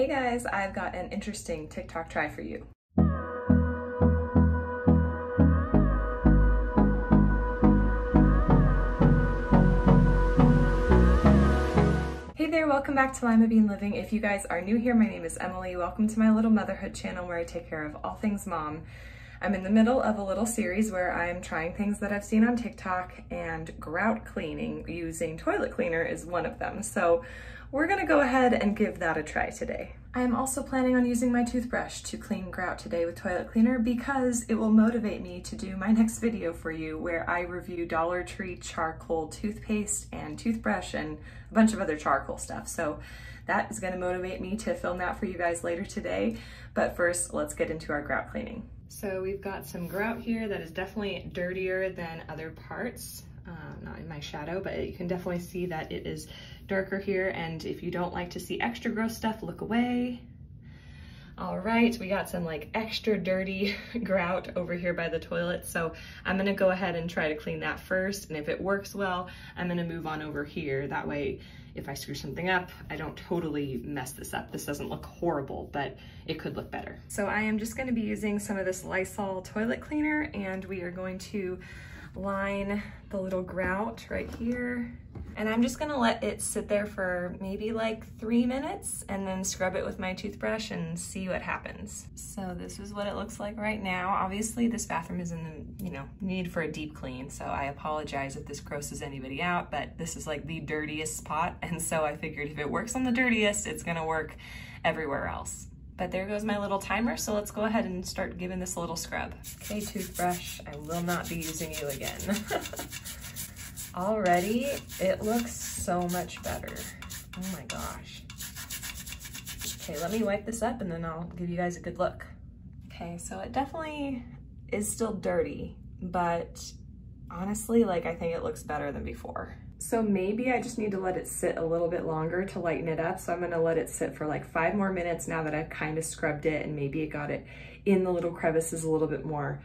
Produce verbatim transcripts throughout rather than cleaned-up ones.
Hey guys, I've got an interesting TikTok try for you. Hey there, welcome back to Lima Bean Living. If you guys are new here, my name is Emily. Welcome to my little motherhood channel where I take care of all things mom. I'm in the middle of a little series where I'm trying things that I've seen on TikTok, and grout cleaning using toilet cleaner is one of them. So we're gonna go ahead and give that a try today. I am also planning on using my toothbrush to clean grout today with toilet cleaner because it will motivate me to do my next video for you where I review Dollar Tree charcoal toothpaste and toothbrush and a bunch of other charcoal stuff. So that is gonna motivate me to film that for you guys later today. But first, let's get into our grout cleaning. So we've got some grout here that is definitely dirtier than other parts. Um, not in my shadow, but you can definitely see that it is darker here. And if you don't like to see extra gross stuff, look away. All right, we got some like extra dirty grout over here by the toilet. So I'm gonna go ahead and try to clean that first. And if it works well, I'm gonna move on over here. That way, if I screw something up, I don't totally mess this up. This doesn't look horrible, but it could look better. So I am just gonna be using some of this Lysol toilet cleaner, and we are going to line the little grout right here. And I'm just gonna let it sit there for maybe like three minutes and then scrub it with my toothbrush and see what happens. So this is what it looks like right now. Obviously this bathroom is in the, you know, need for a deep clean. So I apologize if this grosses anybody out, but this is like the dirtiest spot. And so I figured if it works on the dirtiest, it's gonna work everywhere else. But there goes my little timer, so let's go ahead and start giving this a little scrub. Okay, toothbrush, I will not be using you again. Already, it looks so much better. Oh my gosh. Okay, let me wipe this up and then I'll give you guys a good look. Okay, so it definitely is still dirty, but honestly, like, I think it looks better than before. So maybe I just need to let it sit a little bit longer to lighten it up. So I'm gonna let it sit for like five more minutes now that I've kind of scrubbed it and maybe it got it in the little crevices a little bit more.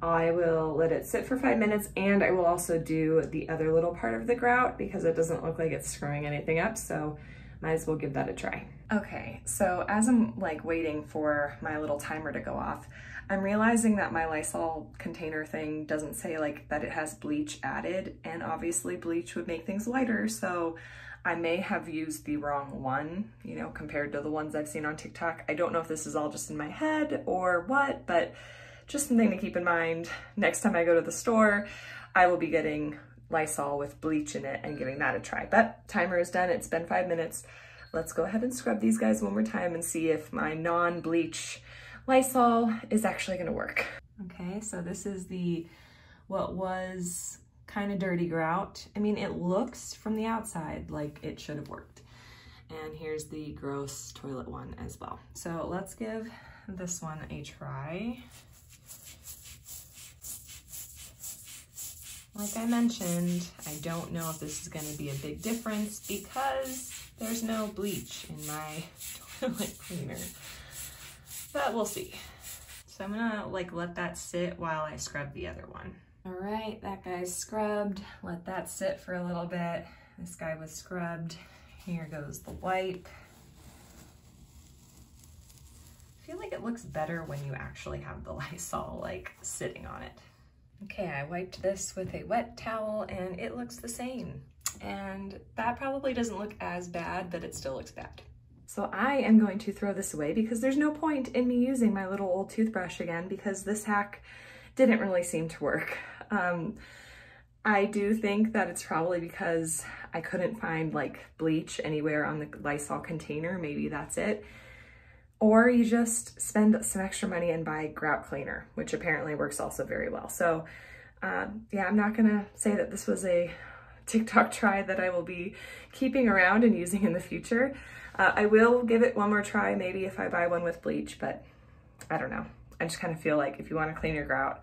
I will let it sit for five minutes and I will also do the other little part of the grout because it doesn't look like it's screwing anything up. So might as well give that a try. Okay, so as I'm like waiting for my little timer to go off, I'm realizing that my Lysol container thing doesn't say like that it has bleach added, and obviously bleach would make things lighter, so I may have used the wrong one, you know, compared to the ones I've seen on TikTok. I don't know if this is all just in my head or what, but just something to keep in mind. Next time I go to the store, I will be getting Lysol with bleach in it and giving that a try. But timer is done, it's been five minutes. Let's go ahead and scrub these guys one more time and see if my non-bleach Lysol is actually gonna work. Okay, so this is the, what was kind of dirty grout. I mean, it looks from the outside like it should have worked. And here's the gross toilet one as well. So let's give this one a try. Like I mentioned, I don't know if this is gonna be a big difference because there's no bleach in my toilet cleaner, but we'll see. So I'm gonna like let that sit while I scrub the other one. All right, that guy's scrubbed. Let that sit for a little bit. This guy was scrubbed. Here goes the wipe. I feel like it looks better when you actually have the Lysol like sitting on it. Okay, I wiped this with a wet towel and it looks the same. And that probably doesn't look as bad, but it still looks bad. So I am going to throw this away because there's no point in me using my little old toothbrush again because this hack didn't really seem to work. Um, I do think that it's probably because I couldn't find like bleach anywhere on the Lysol container. Maybe that's it. Or you just spend some extra money and buy grout cleaner, which apparently works also very well. So um, yeah, I'm not gonna say that this was a TikTok try that I will be keeping around and using in the future. Uh, I will give it one more try, maybe if I buy one with bleach, but I don't know. I just kind of feel like if you wanna clean your grout,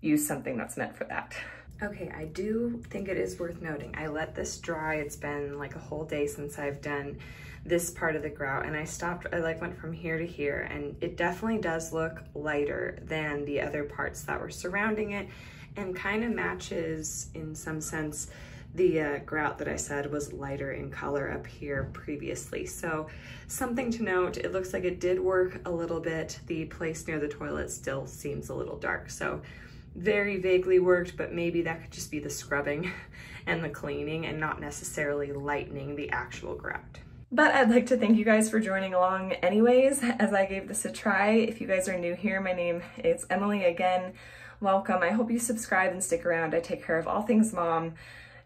use something that's meant for that. Okay, I do think it is worth noting. I let this dry. It's been like a whole day since I've done this part of the grout, and I stopped, I like went from here to here, and it definitely does look lighter than the other parts that were surrounding it, and kind of matches in some sense the uh, grout that I said was lighter in color up here previously. So something to note, it looks like it did work a little bit. The place near the toilet still seems a little dark. So very vaguely worked, but maybe that could just be the scrubbing and the cleaning and not necessarily lightening the actual grout. But I'd like to thank you guys for joining along anyways, as I gave this a try. If you guys are new here, my name is Emily again. Welcome. I hope you subscribe and stick around. I take care of all things mom.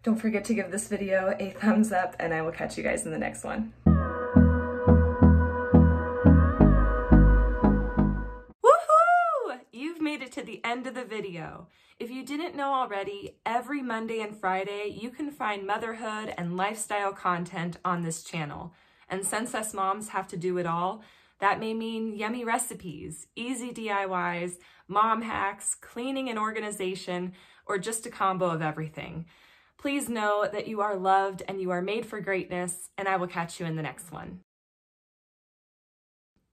Don't forget to give this video a thumbs up, and I will catch you guys in the next one. Woohoo! You've made it to the end of the video. If you didn't know already, every Monday and Friday, you can find motherhood and lifestyle content on this channel. And since us moms have to do it all, that may mean yummy recipes, easy D I Ys, mom hacks, cleaning and organization, or just a combo of everything. Please know that you are loved and you are made for greatness, and I will catch you in the next one.